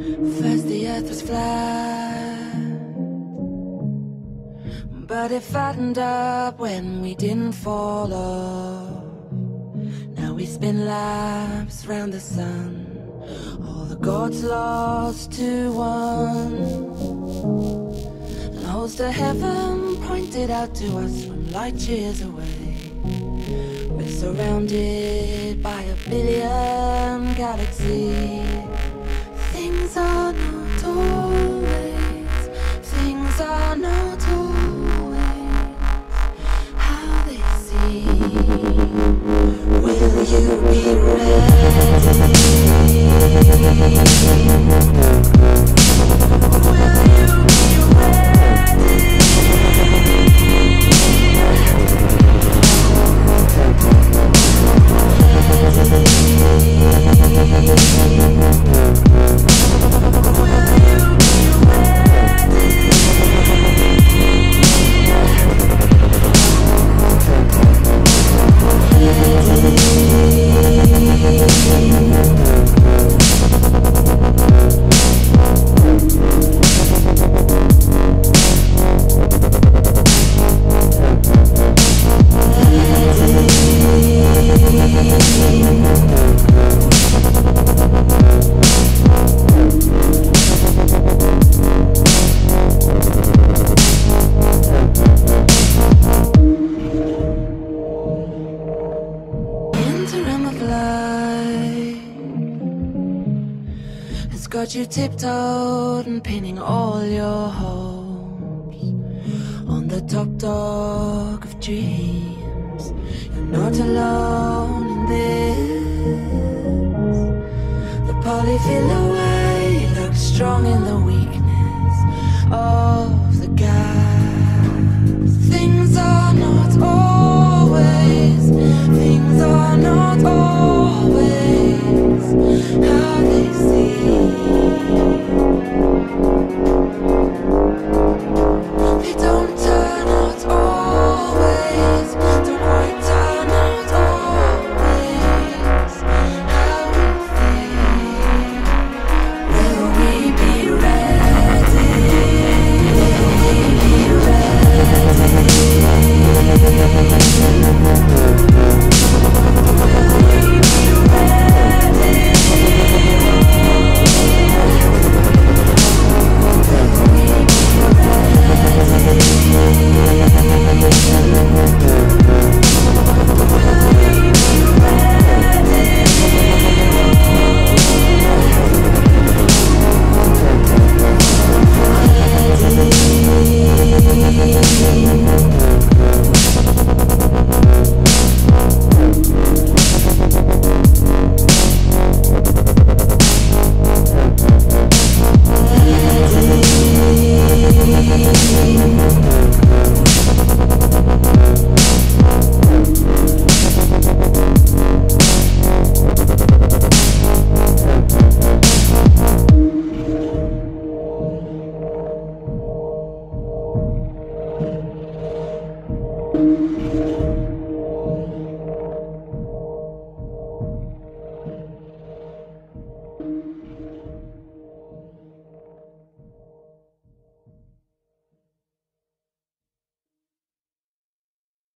First the earth was flat, but it fattened up when we didn't fall off. Now we spin laps round the sun, all the gods lost to one. And holes to heaven pointed out to us from light years away. We're surrounded by a billion galaxies. Things are not always, things are not always how they seem. Will you be ready? Will you be ready? Got you tiptoed and pinning all your hopes on the top dog of dreams. You're not alone in this. The polyfill away looks strong in the weakness of the gaps. Things are not always, things are not always.